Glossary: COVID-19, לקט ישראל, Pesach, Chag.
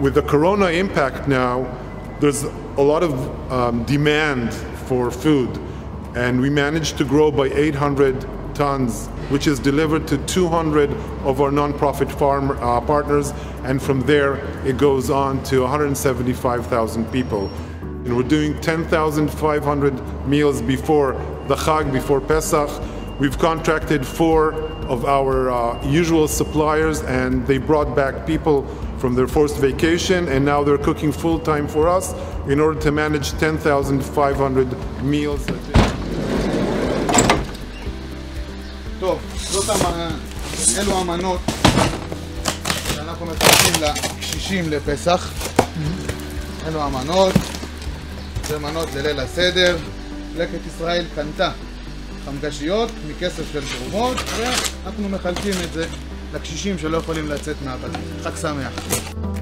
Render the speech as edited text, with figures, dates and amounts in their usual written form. With the corona impact now, there's a lot of demand for food, and we managed to grow by 800 tons, which is delivered to 200 of our nonprofit farm partners, and from there it goes on to 175,000 people. And we're doing 10,500 meals before the Chag, before Pesach. We've contracted 4 of our usual suppliers, and they brought back people from their forced vacation, and now they're cooking full-time for us in order to manage 10,500 meals a day. אלו המנות שאנחנו מפרסים לקשישים לפסח. אלו המנות, זה מנות לליל הסדר. לקט ישראל קנתה חמגשיות מכסף של תרומות, ואנחנו מחלקים את זה לקשישים שלא יכולים לצאת מהבית. חג שמח.